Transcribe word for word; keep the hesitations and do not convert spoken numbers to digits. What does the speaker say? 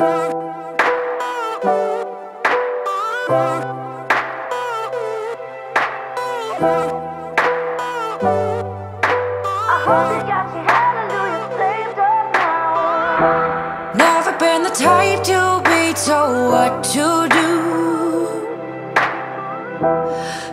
Never been the type to be told what to do.